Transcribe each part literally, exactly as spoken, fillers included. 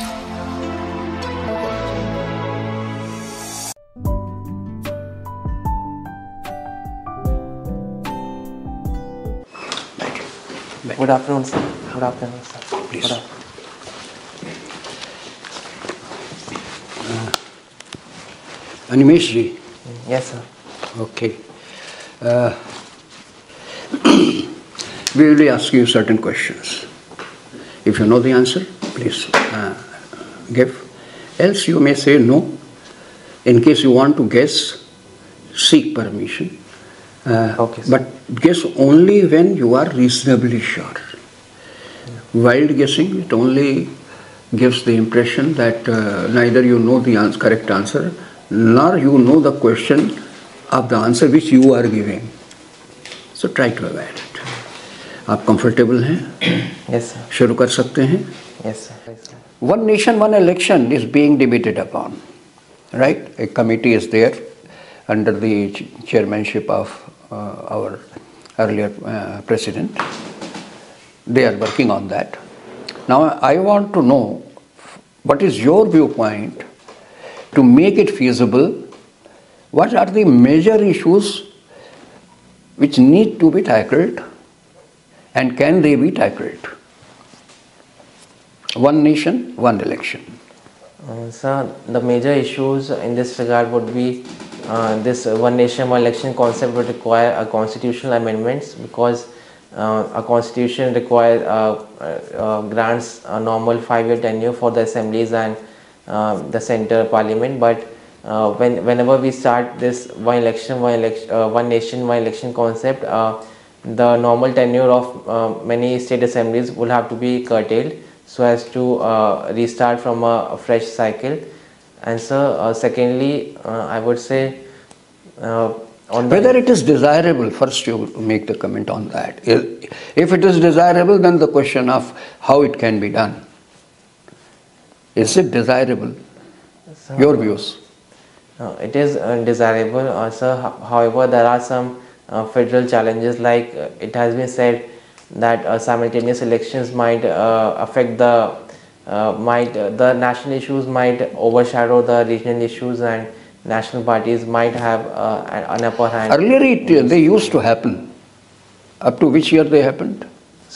Good afternoon, sir. Good afternoon, sir. Please. Good afternoon. Uh, Animeshri? Yes, sir. Okay. Uh, we will be asking you certain questions. If you know the answer, please uh, give. Else you may say no. In case you want to guess, seek permission. Uh, okay, but guess only when you are reasonably sure. Yeah. Wild guessing, it only gives the impression that uh, neither you know the ans correct answer, nor you know the question of the answer which you are giving. So try to avoid it. Aap comfortable hain? Yes, sir. Shuru kar sakte hain? Yes, sir. One nation, one election is being debated upon, right? A committee is there under the chairmanship of uh, our earlier uh, president. They are working on that. Now I want to know what is your viewpoint to make it feasible. What are the major issues which need to be tackled, and can they be tackled? One nation, one election. Uh, sir, the major issues in this regard would be Uh, this uh, one nation, one election concept would require a constitutional amendments, because uh, a constitution requires uh, uh, uh, grants a normal five-year tenure for the assemblies and uh, the center parliament. But uh, when whenever we start this one election, one election, uh, one nation, one election concept, uh, the normal tenure of uh, many state assemblies will have to be curtailed so as to uh, restart from a, a fresh cycle. And so, uh, secondly, uh, I would say uh, on whether it is desirable. First, you make the comment on that. If it is desirable, then the question of how it can be done. Is it desirable? So, your views? Uh, it is uh, desirable, uh, sir. However, there are some uh, federal challenges. Like uh, it has been said that uh, simultaneous elections might uh, affect the. Uh, might uh, the national issues might overshadow the regional issues, and national parties might have uh, an upper hand. Earlier it, they used to happen. Up to which year they happened?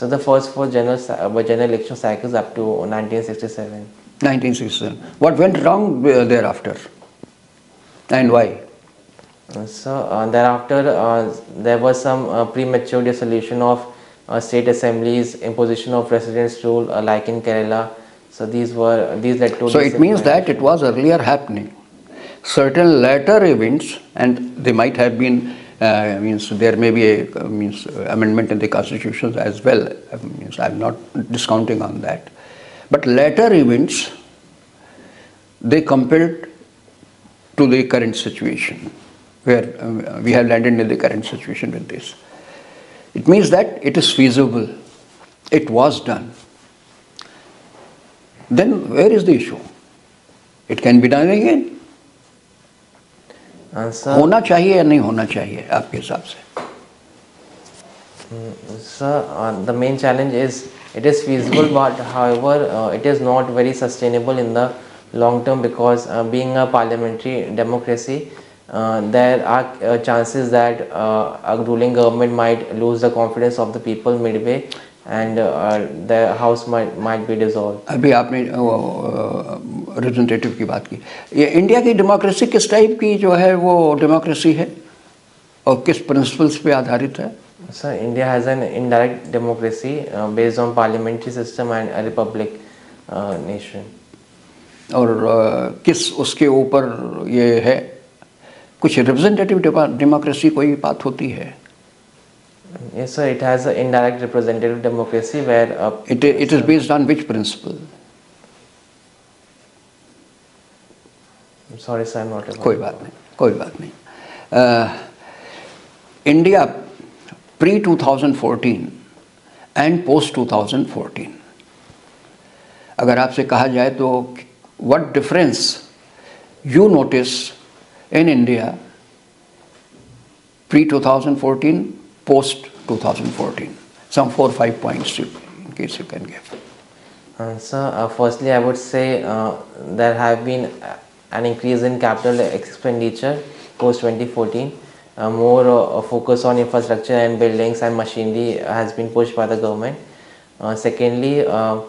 So the first four general uh, general election cycles up to nineteen sixty-seven. nineteen sixty-seven. What went wrong thereafter, and why? Uh, so uh, thereafter uh, there was some uh, premature dissolution of uh, state assemblies, imposition of residence rule, uh, like in Kerala. So these were these led to. So it means that it was earlier happening. Certain later events, and they might have been uh, means there may be a means amendment in the constitution as well. I means I'm not discounting on that, but later events they compared to the current situation where uh, we have landed in the current situation with this. It means that it is feasible. It was done. Then where is the issue? It can be done again. Uh, sir, होना चाहिए या नहीं होना चाहिए आपके हिसाब से? Sir, uh, the main challenge is it is feasible, but however, uh, it is not very sustainable in the long term, because uh, being a parliamentary democracy, uh, there are uh, chances that uh, a ruling government might lose the confidence of the people midway. And uh, the house might might be dissolved. अभी आपने representative की बात की. ये India की democracy किस type की जो है वो democracy है, और किस principles पे आधारित है? Sir, India has an indirect democracy uh, based on parliamentary system and a republic uh, nation. और uh, किस उसके ऊपर ये है? कुछ representative democracy कोई बात होती है? Yes, sir. It has an indirect representative democracy where uh, it it is based on which principle? I'm sorry, sir. I'm not aware. कोई बात नहीं, कोई बात नहीं. India pre twenty fourteen and post twenty fourteen. अगर आपसे कहा जाए तो what difference you notice in India pre twenty fourteen? Post twenty fourteen, some four or five points in case you can give. Uh, so uh, firstly I would say uh, there have been an increase in capital expenditure post twenty fourteen. Uh, more uh, focus on infrastructure and buildings and machinery has been pushed by the government. Uh, secondly, uh,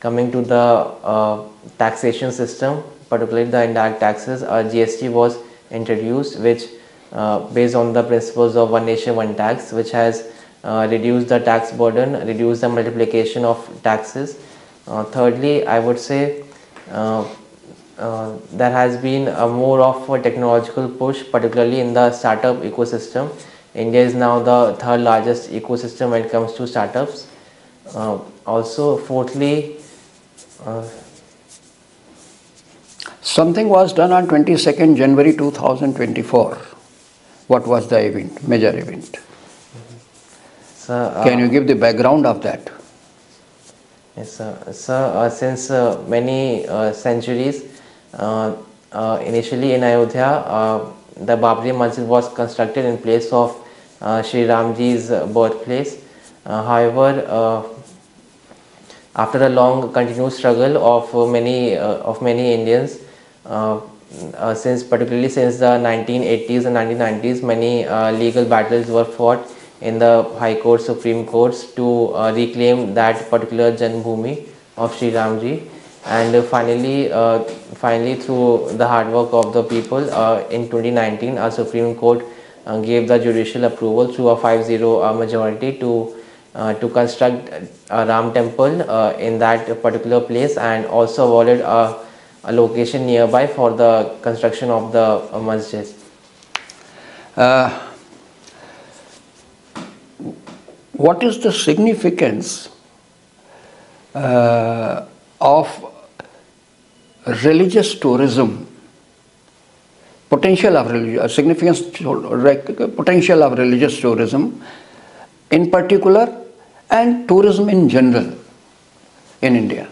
coming to the uh, taxation system, particularly the indirect taxes, uh, G S T was introduced, which uh, based on the principles of one nation one tax, which has uh, reduced the tax burden, reduced the multiplication of taxes. Uh, thirdly, I would say uh, uh, there has been a more of a technological push, particularly in the startup ecosystem. India is now the third largest ecosystem when it comes to startups. Uh, also, fourthly, uh, something was done on twenty-second January two thousand twenty-four. What was the event, major event? Sir, uh, can you give the background of that? Yes, sir. Sir, uh, since uh, many uh, centuries, uh, uh, initially in Ayodhya, uh, the Babri Masjid was constructed in place of uh, Sri Ramji's birthplace. Uh, however, uh, after a long continuous struggle of many uh, of many Indians, uh, uh, since particularly since the nineteen eighties and nineteen nineties, many uh, legal battles were fought in the High Court, Supreme Courts to uh, reclaim that particular Jan Bhumi of Sri Ramji, and uh, finally, uh, finally through the hard work of the people, uh, in twenty nineteen, our Supreme Court uh, gave the judicial approval through a five zero uh, majority to. Uh, to construct a Ram temple uh, in that particular place, and also awarded a, a location nearby for the construction of the uh, masjid. Uh, what is the significance uh, of religious tourism? Potential of religious significance, potential of religious tourism in particular, and tourism in general in India?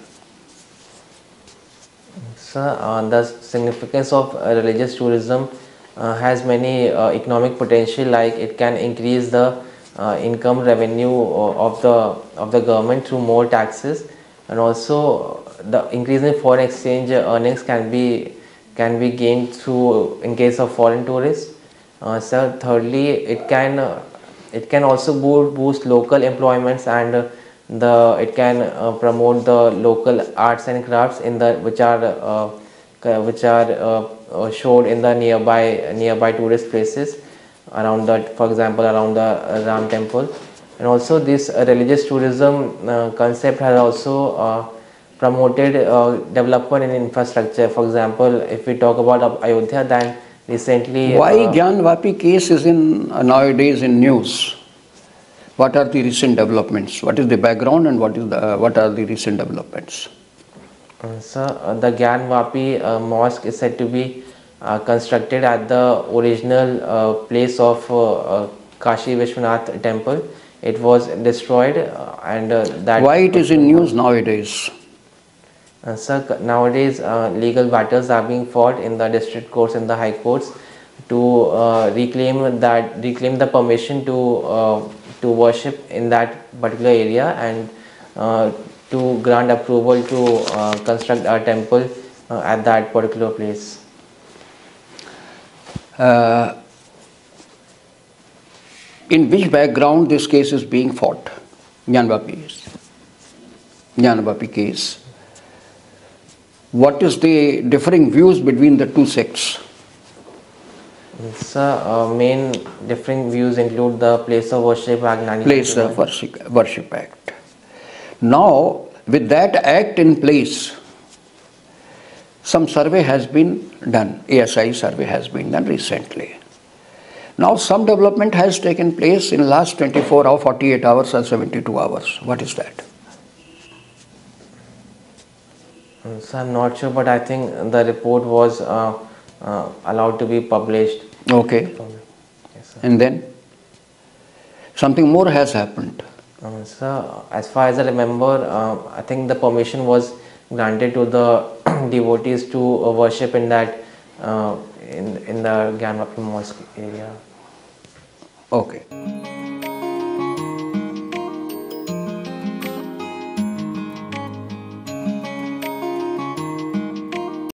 Sir, uh, the significance of uh, religious tourism uh, has many uh, economic potential, like it can increase the uh, income revenue of the of the government through more taxes, and also the increase in foreign exchange earnings can be can be gained through in case of foreign tourists. Uh, sir, thirdly, it can uh, It can also boost local employments, and the it can uh, promote the local arts and crafts in the which are uh, which are uh, showed in the nearby nearby tourist places around that, for example around the Ram temple. And also this religious tourism uh, concept has also uh, promoted uh, development in infrastructure. For example, if we talk about Ayodhya, then recently, why uh, Gyanvapi case is in uh, nowadays in news? What are the recent developments? What is the background, and what is the, uh, what are the recent developments? Uh, sir, uh, the Gyanvapi uh, mosque is said to be uh, constructed at the original uh, place of uh, uh, Kashi Vishwanath temple. It was destroyed, uh, and uh, that. Why it is in news nowadays? Uh, sir, nowadays uh, legal battles are being fought in the district courts and the high courts to uh, reclaim that reclaim the permission to uh, to worship in that particular area, and uh, to grant approval to uh, construct a temple uh, at that particular place. Uh, in which background this case is being fought? Gyanvapi case. Gyanvapi case. What is the differing views between the two sects? Sir, uh, main differing views include the Place of Worship Act. Place of Worship, Worship Act. Now, with that act in place, some survey has been done. A S I survey has been done recently. Now, some development has taken place in last twenty-four hours, forty-eight hours, or seventy-two hours. What is that? So I'm not sure, but I think the report was uh, uh, allowed to be published. Okay. Yes, sir. And then something more has happened. Uh, sir, as far as I remember, uh, I think the permission was granted to the devotees to uh, worship in that uh, in in the Gyanvapi mosque area. Okay.